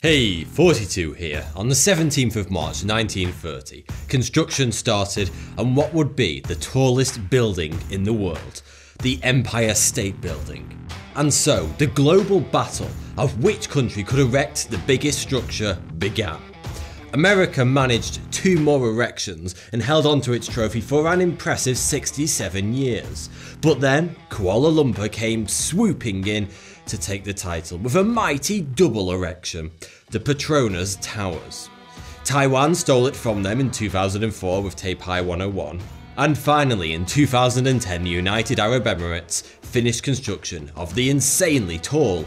Hey, 42 here. On the 17th of March 1930, construction started on what would be the tallest building in the world, the Empire State Building. And so, the global battle of which country could erect the biggest structure began. America managed two more erections and held onto its trophy for an impressive 67 years. But then, Kuala Lumpur came swooping in to take the title with a mighty double erection, the Petronas Towers. Taiwan stole it from them in 2004 with Taipei 101. And finally, in 2010, the United Arab Emirates finished construction of the insanely tall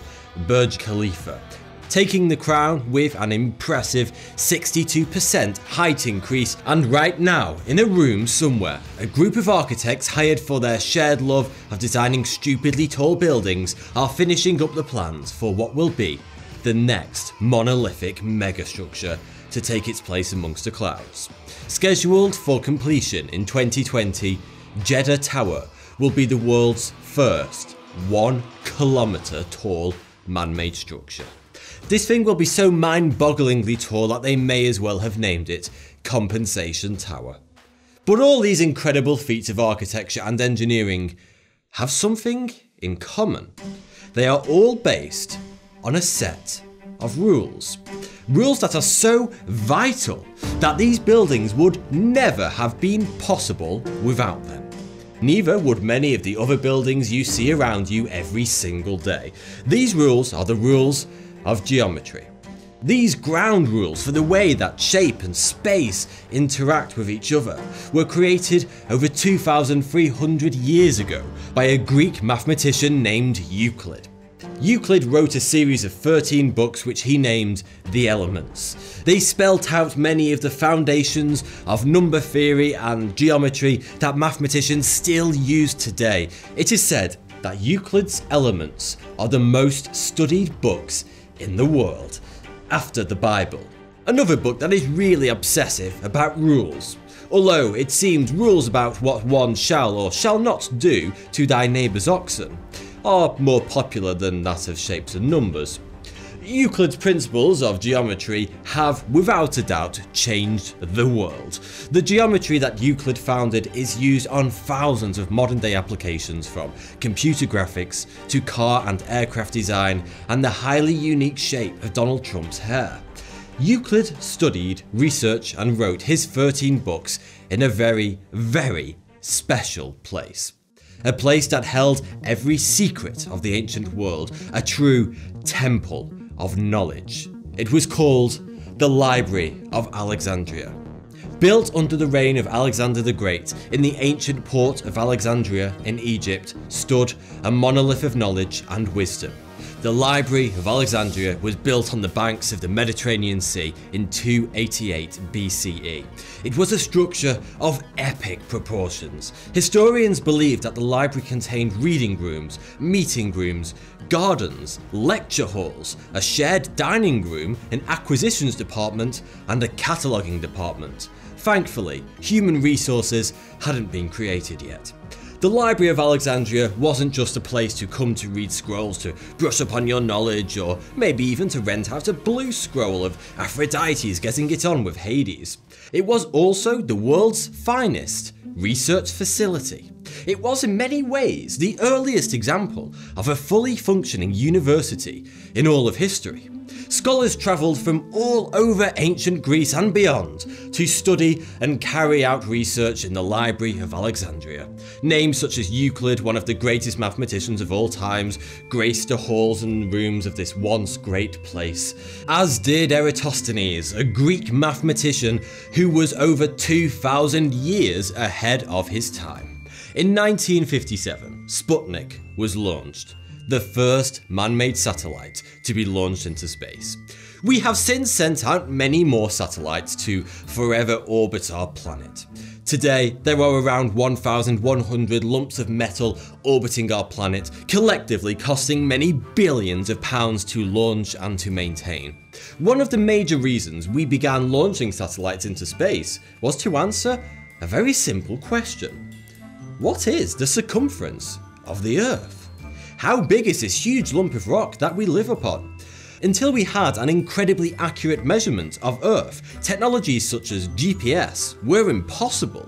Burj Khalifa, taking the crown with an impressive 62% height increase. And right now, in a room somewhere, a group of architects hired for their shared love of designing stupidly tall buildings are finishing up the plans for what will be the next monolithic megastructure to take its place amongst the clouds. Scheduled for completion in 2020, Jeddah Tower will be the world's first 1 kilometer tall man-made structure. This thing will be so mind-bogglingly tall that they may as well have named it Compensation Tower. But all these incredible feats of architecture and engineering have something in common. They are all based on a set of rules. Rules that are so vital that these buildings would never have been possible without them. Neither would many of the other buildings you see around you every single day. These rules are the rules of geometry. These ground rules for the way that shape and space interact with each other were created over 2,300 years ago by a Greek mathematician named Euclid. Euclid wrote a series of 13 books which he named the Elements. They spelt out many of the foundations of number theory and geometry that mathematicians still use today. It is said that Euclid's Elements are the most studied books in the world, after the Bible. Another book that is really obsessive about rules, although it seems rules about what one shall or shall not do to thy neighbour's oxen are more popular than that of shapes and numbers. Euclid's principles of geometry have, without a doubt, changed the world. The geometry that Euclid founded is used on thousands of modern-day applications, from computer graphics to car and aircraft design and the highly unique shape of Donald Trump's hair. Euclid studied, researched and wrote his 13 books in a very, very special place. A place that held every secret of the ancient world, a true temple of knowledge. It was called the Library of Alexandria. Built under the reign of Alexander the Great in the ancient port of Alexandria in Egypt stood a monolith of knowledge and wisdom. The Library of Alexandria was built on the banks of the Mediterranean Sea in 288 BCE. It was a structure of epic proportions. Historians believe that the library contained reading rooms, meeting rooms, gardens, lecture halls, a shared dining room, an acquisitions department, and a cataloguing department. Thankfully, human resources hadn't been created yet. The Library of Alexandria wasn't just a place to come to read scrolls, to brush up on your knowledge, or maybe even to rent out a blue scroll of Aphrodite's getting it on with Hades. It was also the world's finest research facility. It was in many ways the earliest example of a fully functioning university in all of history. Scholars travelled from all over ancient Greece and beyond to study and carry out research in the Library of Alexandria. Names such as Euclid, one of the greatest mathematicians of all times, graced the halls and rooms of this once great place, as did Eratosthenes, a Greek mathematician who was over 2,000 years ahead of his time. In 1957, Sputnik was launched, the first man-made satellite to be launched into space. We have since sent out many more satellites to forever orbit our planet. Today, there are around 1,100 lumps of metal orbiting our planet, collectively costing many billions of pounds to launch and to maintain. One of the major reasons we began launching satellites into space was to answer a very simple question. What is the circumference of the Earth? How big is this huge lump of rock that we live upon? until we had an incredibly accurate measurement of Earth, technologies such as GPS were impossible.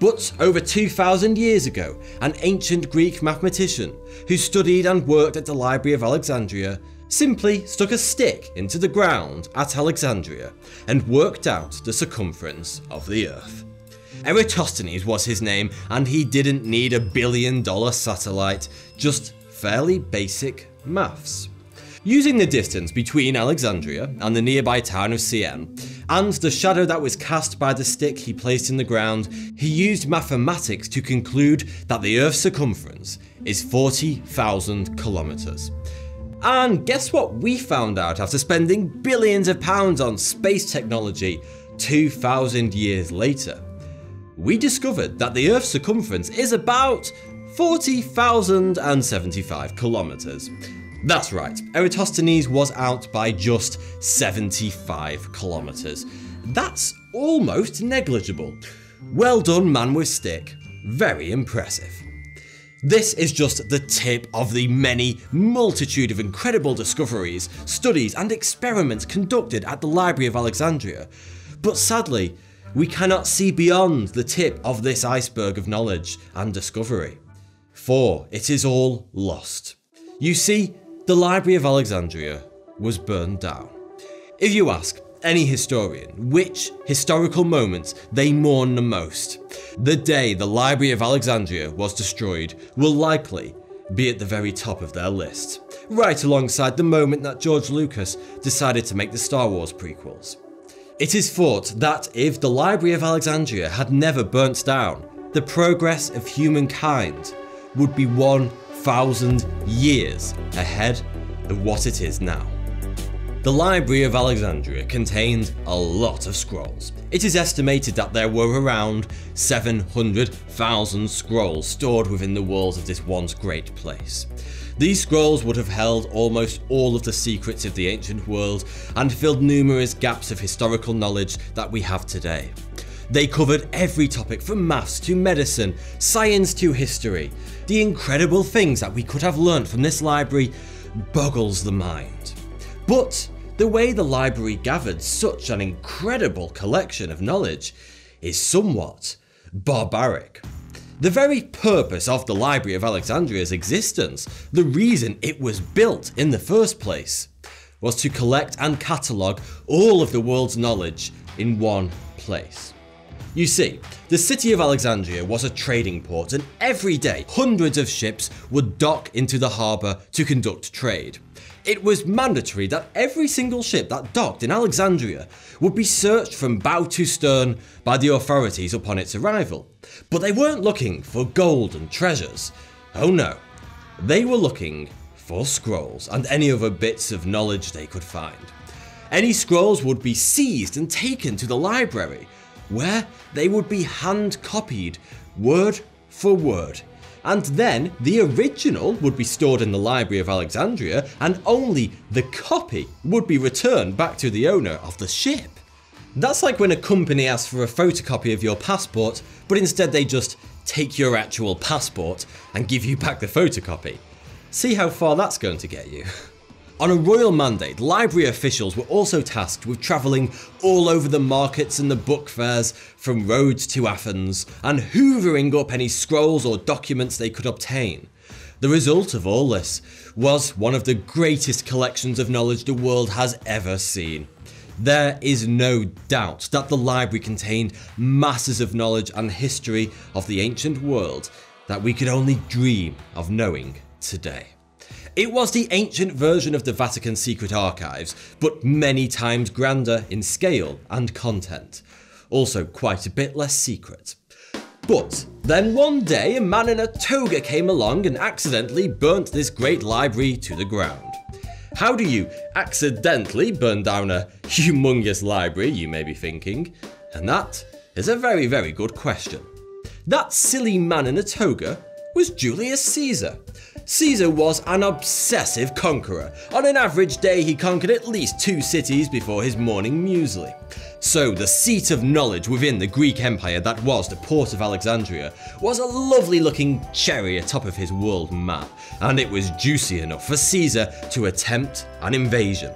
But over 2,000 years ago, an ancient Greek mathematician who studied and worked at the Library of Alexandria simply stuck a stick into the ground at Alexandria and worked out the circumference of the Earth. Eratosthenes was his name, and he didn't need a $1 billion satellite, just fairly basic maths. Using the distance between Alexandria and the nearby town of Syene, and the shadow that was cast by the stick he placed in the ground, he used mathematics to conclude that the Earth's circumference is 40,000 kilometers. And guess what we found out after spending billions of pounds on space technology 2,000 years later? We discovered that the Earth's circumference is about 40,075 kilometers. That's right, Eratosthenes was out by just 75 kilometers. That's almost negligible. Well done, man with stick. Very impressive. This is just the tip of the many multitude of incredible discoveries, studies, and experiments conducted at the Library of Alexandria. But sadly, we cannot see beyond the tip of this iceberg of knowledge and discovery, for it is all lost. You see, the Library of Alexandria was burned down. If you ask any historian which historical moment they mourn the most, the day the Library of Alexandria was destroyed will likely be at the very top of their list, right alongside the moment that George Lucas decided to make the Star Wars prequels. It is thought that if the Library of Alexandria had never burnt down, the progress of humankind would be 1,000 years ahead of what it is now. The Library of Alexandria contained a lot of scrolls. It is estimated that there were around 700,000 scrolls stored within the walls of this once great place. These scrolls would have held almost all of the secrets of the ancient world and filled numerous gaps of historical knowledge that we have today. They covered every topic from maths to medicine, science to history. The incredible things that we could have learned from this library boggles the mind. But the way the library gathered such an incredible collection of knowledge is somewhat barbaric. The very purpose of the Library of Alexandria's existence, the reason it was built in the first place, was to collect and catalogue all of the world's knowledge in one place. You see, the city of Alexandria was a trading port, and every day hundreds of ships would dock into the harbour to conduct trade. It was mandatory that every single ship that docked in Alexandria would be searched from bow to stern by the authorities upon its arrival. But they weren't looking for gold and treasures. Oh no, they were looking for scrolls and any other bits of knowledge they could find. Any scrolls would be seized and taken to the library, where they would be hand-copied, word for word, and then the original would be stored in the Library of Alexandria, and only the copy would be returned back to the owner of the ship. That's like when a company asks for a photocopy of your passport, but instead they just take your actual passport and give you back the photocopy. See how far that's going to get you. On a royal mandate, library officials were also tasked with travelling all over the markets and the book fairs from Rhodes to Athens and hoovering up any scrolls or documents they could obtain. The result of all this was one of the greatest collections of knowledge the world has ever seen. There is no doubt that the library contained masses of knowledge and history of the ancient world that we could only dream of knowing today. It was the ancient version of the Vatican secret archives, but many times grander in scale and content. Also quite a bit less secret. But then one day a man in a toga came along and accidentally burnt this great library to the ground. How do you accidentally burn down a humongous library, you may be thinking? And that is a very, very good question. That silly man in a toga was Julius Caesar. Caesar was an obsessive conqueror. On an average day, he conquered at least 2 cities before his morning muesli. So the seat of knowledge within the Greek Empire that was the port of Alexandria was a lovely looking cherry atop of his world map, and it was juicy enough for Caesar to attempt an invasion.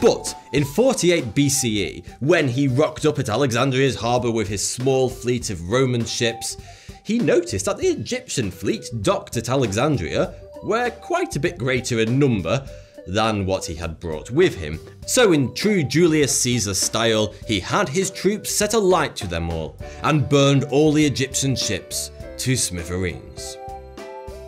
But in 48 BCE, when he rocked up at Alexandria's harbour with his small fleet of Roman ships, he noticed that the Egyptian fleet docked at Alexandria were quite a bit greater in number than what he had brought with him. So in true Julius Caesar style, he had his troops set alight to them all and burned all the Egyptian ships to smithereens.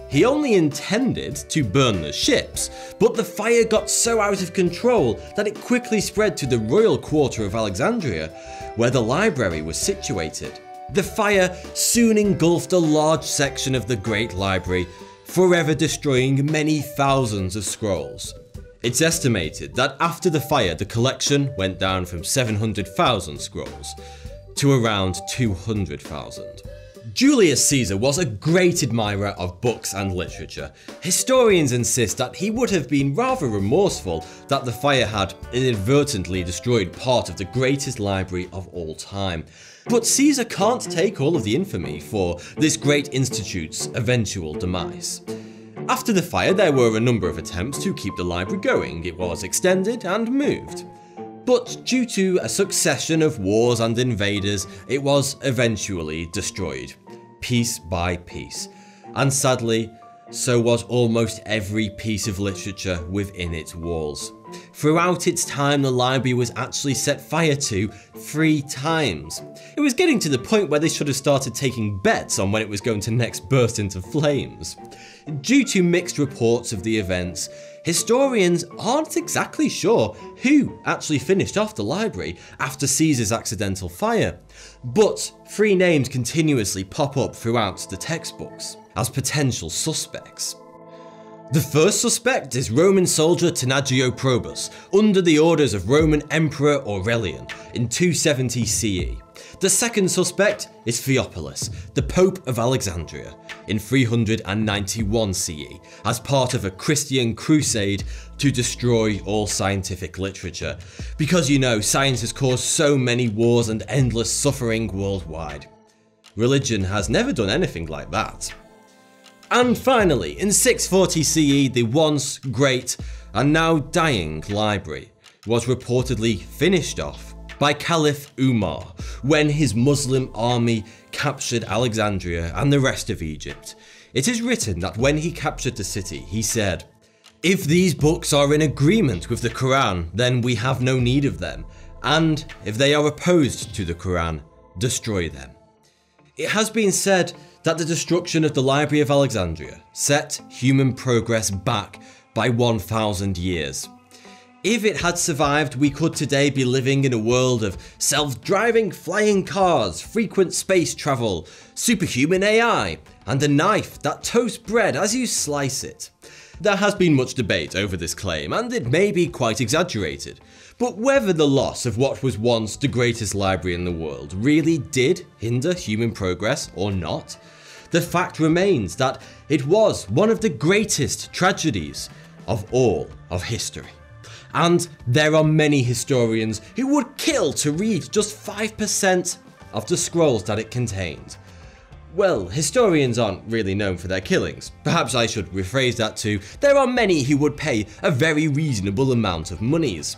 He only intended to burn the ships, but the fire got so out of control that it quickly spread to the royal quarter of Alexandria, where the library was situated. The fire soon engulfed a large section of the Great Library, forever destroying many thousands of scrolls. It's estimated that after the fire, the collection went down from 700,000 scrolls to around 200,000. Julius Caesar was a great admirer of books and literature. Historians insist that he would have been rather remorseful that the fire had inadvertently destroyed part of the greatest library of all time. But Caesar can't take all of the infamy for this great institute's eventual demise. After the fire, there were a number of attempts to keep the library going. It was extended and moved. But due to a succession of wars and invaders, it was eventually destroyed, piece by piece. And sadly, so was almost every piece of literature within its walls. Throughout its time, the library was actually set fire to 3 times. It was getting to the point where they should have started taking bets on when it was going to next burst into flames. Due to mixed reports of the events, historians aren't exactly sure who actually finished off the library after Caesar's accidental fire, but 3 names continuously pop up throughout the textbooks as potential suspects. The first suspect is Roman soldier Tenagio Probus, under the orders of Roman Emperor Aurelian in 270 CE. The second suspect is Theophilus, the Pope of Alexandria, in 391 CE, as part of a Christian crusade to destroy all scientific literature, because you know, science has caused so many wars and endless suffering worldwide. Religion has never done anything like that. And finally, in 640 CE, the once great and now dying library was reportedly finished off by Caliph Umar when his Muslim army captured Alexandria and the rest of Egypt. It is written that when he captured the city, he said, "If these books are in agreement with the Quran, then we have no need of them, and if they are opposed to the Quran, destroy them." It has been said that the destruction of the Library of Alexandria set human progress back by 1,000 years. If it had survived, we could today be living in a world of self-driving flying cars, frequent space travel, superhuman AI, and a knife that toasts bread as you slice it. There has been much debate over this claim, and it may be quite exaggerated. But whether the loss of what was once the greatest library in the world really did hinder human progress or not, the fact remains that it was one of the greatest tragedies of all of history. And there are many historians who would kill to read just 5% of the scrolls that it contained. Well, historians aren't really known for their killings. Perhaps I should rephrase that to, there are many who would pay a very reasonable amount of monies.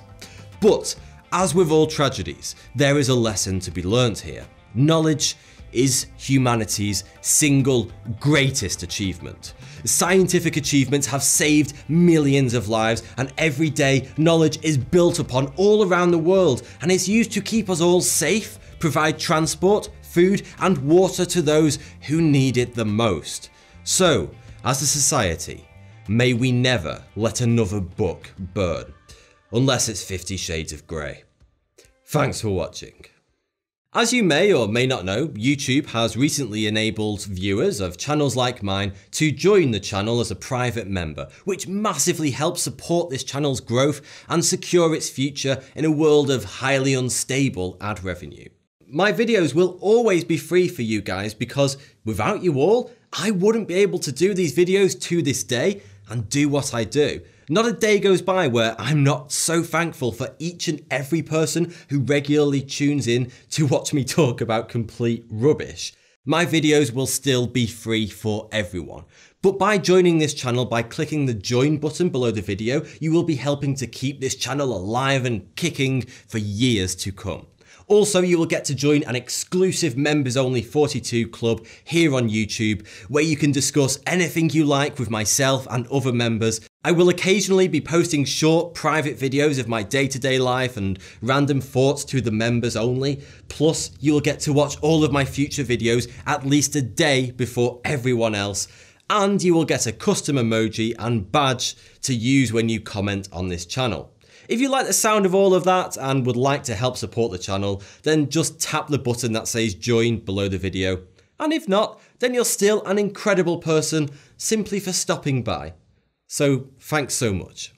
But, as with all tragedies, there is a lesson to be learnt here. Knowledge is humanity's single greatest achievement. Scientific achievements have saved millions of lives, and every day knowledge is built upon all around the world, and it's used to keep us all safe, provide transport, food, and water to those who need it the most. So, as a society, may we never let another book burn. Unless it's 50 Shades of Grey. Thanks for watching. As you may or may not know, YouTube has recently enabled viewers of channels like mine to join the channel as a private member, which massively helps support this channel's growth and secure its future in a world of highly unstable ad revenue. My videos will always be free for you guys because without you all, I wouldn't be able to do these videos to this day and do what I do. Not a day goes by where I'm not so thankful for each and every person who regularly tunes in to watch me talk about complete rubbish. My videos will still be free for everyone. But by joining this channel, by clicking the join button below the video, you will be helping to keep this channel alive and kicking for years to come. Also, you will get to join an exclusive members-only 42 club here on YouTube, where you can discuss anything you like with myself and other members. I will occasionally be posting short private videos of my day-to-day life and random thoughts to the members only. Plus, you'll get to watch all of my future videos at least a day before everyone else. And you will get a custom emoji and badge to use when you comment on this channel. If you like the sound of all of that and would like to help support the channel, then just tap the button that says join below the video. And if not, then you're still an incredible person simply for stopping by. So thanks so much.